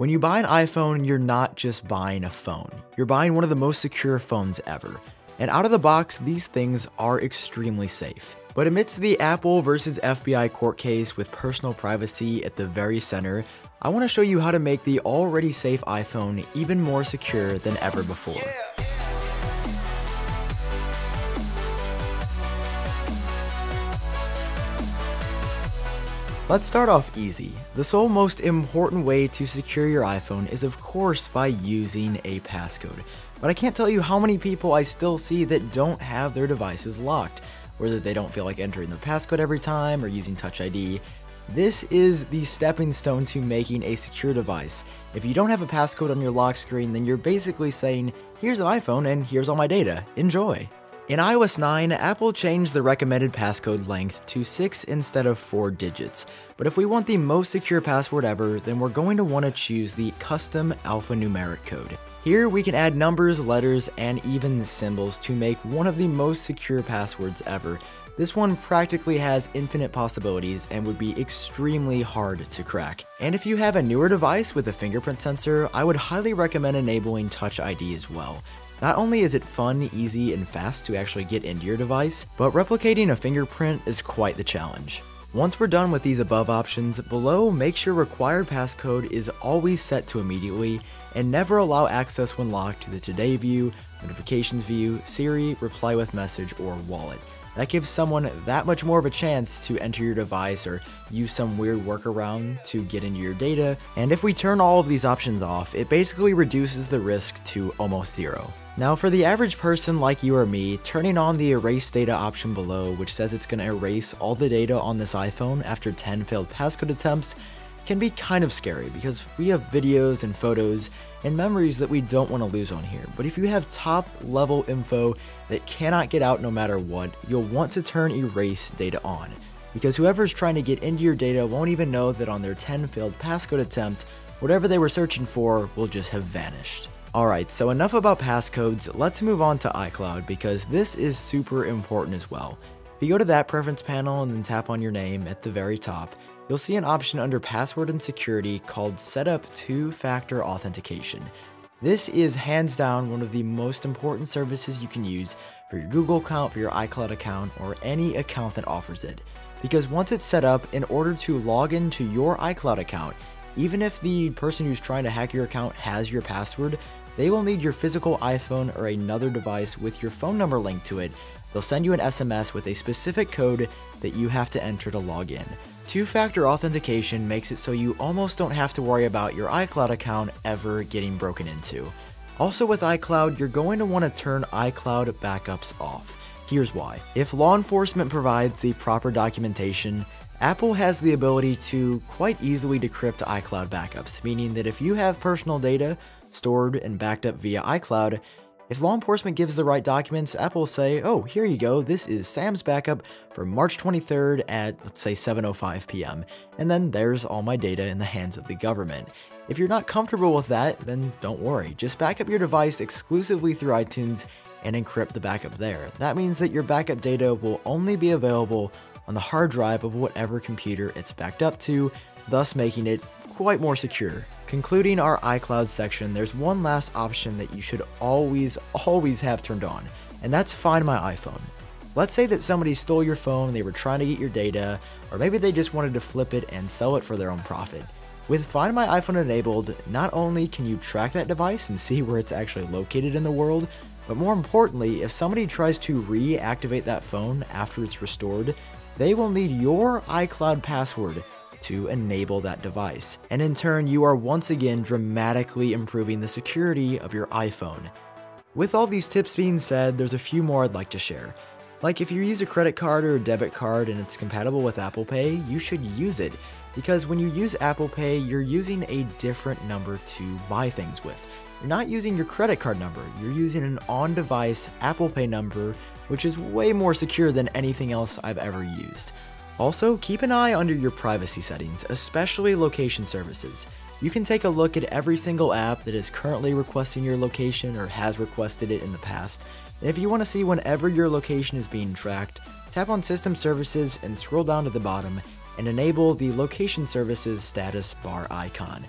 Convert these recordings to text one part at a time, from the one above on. When you buy an iPhone, you're not just buying a phone. You're buying one of the most secure phones ever. And out of the box, these things are extremely safe. But amidst the Apple versus FBI court case with personal privacy at the very center, I want to show you how to make the already safe iPhone even more secure than ever before. Yeah. Let's start off easy. The sole most important way to secure your iPhone is of course by using a passcode. But I can't tell you how many people I still see that don't have their devices locked, whether they don't feel like entering their passcode every time or using Touch ID. This is the stepping stone to making a secure device. If you don't have a passcode on your lock screen, then you're basically saying, here's an iPhone and here's all my data, enjoy. In iOS 9, Apple changed the recommended passcode length to 6 instead of 4 digits, but if we want the most secure password ever, then we're going to want to choose the custom alphanumeric code. Here we can add numbers, letters, and even symbols to make one of the most secure passwords ever. This one practically has infinite possibilities and would be extremely hard to crack. And if you have a newer device with a fingerprint sensor, I would highly recommend enabling Touch ID as well. Not only is it fun, easy, and fast to actually get into your device, but replicating a fingerprint is quite the challenge. Once we're done with these above options, below make sure required passcode is always set to immediately and never allow access when locked to the Today view, Notifications view, Siri, Reply with Message, or Wallet. That gives someone that much more of a chance to enter your device or use some weird workaround to get into your data. And if we turn all of these options off, it basically reduces the risk to almost zero. Now for the average person like you or me, turning on the erase data option below, which says it's going to erase all the data on this iPhone after 10 failed passcode attempts, can be kind of scary because we have videos and photos and memories that we don't want to lose on here. But if you have top level info that cannot get out no matter what, you'll want to turn erase data on, because whoever's trying to get into your data won't even know that on their 10 failed passcode attempt, whatever they were searching for will just have vanished. Alright, so enough about passcodes, let's move on to iCloud because this is super important as well. If you go to that preference panel and then tap on your name at the very top, you'll see an option under password and security called Setup Two-Factor Authentication. This is hands down one of the most important services you can use for your Google account, for your iCloud account, or any account that offers it. Because once it's set up, in order to log into your iCloud account, even if the person who's trying to hack your account has your password, they will need your physical iPhone or another device with your phone number linked to it. They'll send you an SMS with a specific code that you have to enter to log in. Two-factor authentication makes it so you almost don't have to worry about your iCloud account ever getting broken into. Also with iCloud, you're going to want to turn iCloud backups off. Here's why. If law enforcement provides the proper documentation, Apple has the ability to quite easily decrypt iCloud backups, meaning that if you have personal data stored and backed up via iCloud, if law enforcement gives the right documents, Apple will say, oh, here you go, this is Sam's backup for March 23rd at, let's say, 7:05 p.m. And then there's all my data in the hands of the government. If you're not comfortable with that, then don't worry. Just back up your device exclusively through iTunes and encrypt the backup there. That means that your backup data will only be available on the hard drive of whatever computer it's backed up to, thus making it quite more secure. Concluding our iCloud section, there's one last option that you should always have turned on, and that's Find My iPhone. Let's say that somebody stole your phone, they were trying to get your data, or maybe they just wanted to flip it and sell it for their own profit. With Find My iPhone enabled, not only can you track that device and see where it's actually located in the world, but more importantly, if somebody tries to reactivate that phone after it's restored, they will need your iCloud password to enable that device. And in turn, you are once again dramatically improving the security of your iPhone. With all these tips being said, there's a few more I'd like to share. Like if you use a credit card or a debit card and it's compatible with Apple Pay, you should use it, because when you use Apple Pay, you're using a different number to buy things with. You're not using your credit card number, you're using an on-device Apple Pay number, which is way more secure than anything else I've ever used. Also, keep an eye under your privacy settings, especially location services. You can take a look at every single app that is currently requesting your location or has requested it in the past. And if you want to see whenever your location is being tracked, tap on System Services and scroll down to the bottom and enable the Location Services status bar icon.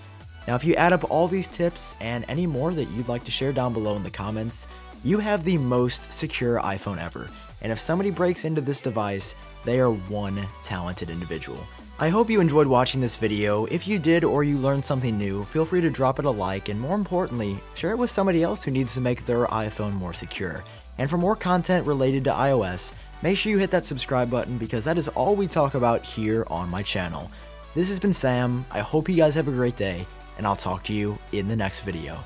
Now, if you add up all these tips and any more that you'd like to share down below in the comments, you have the most secure iPhone ever. And if somebody breaks into this device, they are one talented individual. I hope you enjoyed watching this video. If you did or you learned something new, feel free to drop it a like, and more importantly, share it with somebody else who needs to make their iPhone more secure. And for more content related to iOS, make sure you hit that subscribe button, because that is all we talk about here on my channel. This has been Sam. I hope you guys have a great day, and I'll talk to you in the next video.